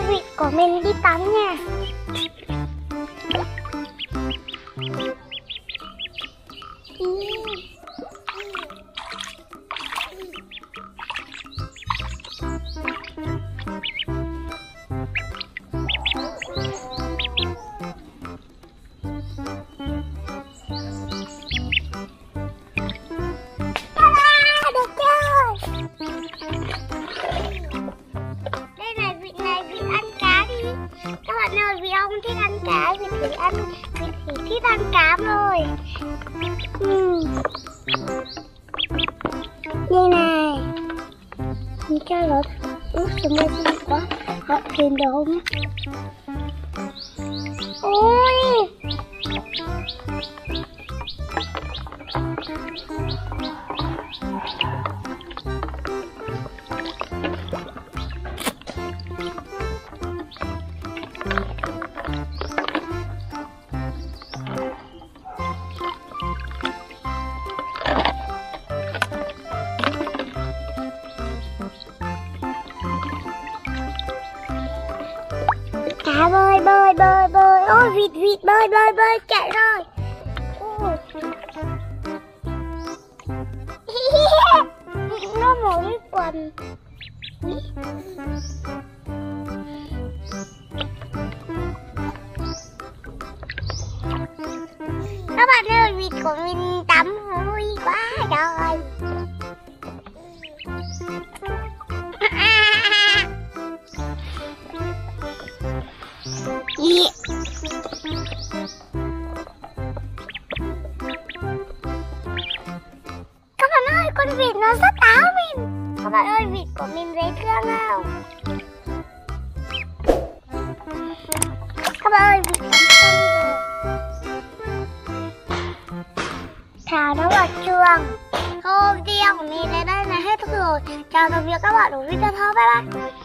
favorite của mình đi tắm nha. Thích ăn cá rồi. Như này. Như cá lột. Ướt xuống đây xinh quá. Họ thuyền đốm. Ôi. Cá bơi bơi bơi bơi, ôi vịt vịt bơi bơi bơi chạy rồi. Vịt nó mỗi quần. Các bạn ơi, vịt của mình tắm vui quá rồi. Các bạn ơi, con vịt nó rất áo mình. Các bạn ơi, vịt của mình dễ thương nào. Các bạn ơi, vịt thả nó vào chuồng. Hôm video của mình đến đây là hết rồi. Chào tạm biệt các bạn ở video sau, bye bye.